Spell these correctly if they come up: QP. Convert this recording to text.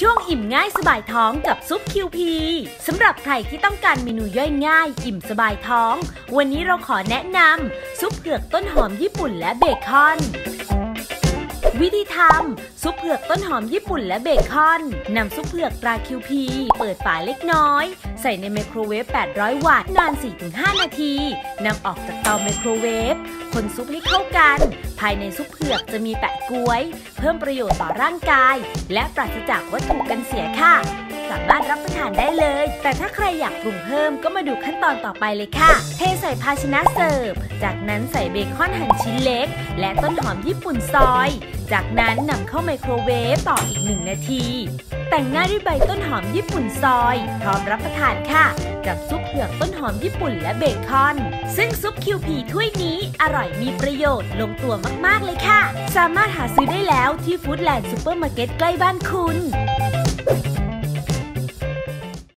ช่วงอิ่มง่ายสบายท้องกับซุป QP สำหรับใครที่ต้องการเมนูย่อยง่ายอิ่มสบายท้องวันนี้เราขอแนะนำซุปเผือกต้นหอมญี่ปุ่นและเบคอนวิธีทำซุปเผือกต้นหอมญี่ปุ่นและเบคอนนำซุปเผือกตรา QP เปิดฝาเล็กน้อยใส่ในไมโครเวฟ800 วัตต์นาน 4-5 นาทีนำออกจากเตาไมโครเวฟคนซุปให้เข้ากันภายในซุปเผือกจะมีแปะก๊วยเพิ่มประโยชน์ต่อร่างกายและปราศจากวัตถุกันเสียค่ะสามารถรับประทานได้เลยแต่ถ้าใครอยากปรุงเพิ่มก็มาดูขั้นตอนต่อไปเลยค่ะเทใส่ภาชนะเสิร์ฟจากนั้นใส่เบคอนหั่นชิ้นเล็กและต้นหอมญี่ปุ่นซอยจากนั้นนำเข้าไมโครเวฟต่ออีก1 นาทีแต่งหน้าด้วยใบต้นหอมญี่ปุ่นซอยพร้อมรับประทานค่ะกับซุปเผือกต้นหอมญี่ปุ่นและเบคอนซึ่งซุป QP ถ้วยนี้อร่อยมีประโยชน์ลงตัวมากๆเลยค่ะสามารถหาซื้อได้แล้วที่ฟู้ดแลนด์ซูเปอร์มาร์เก็ตใกล้บ้านคุณ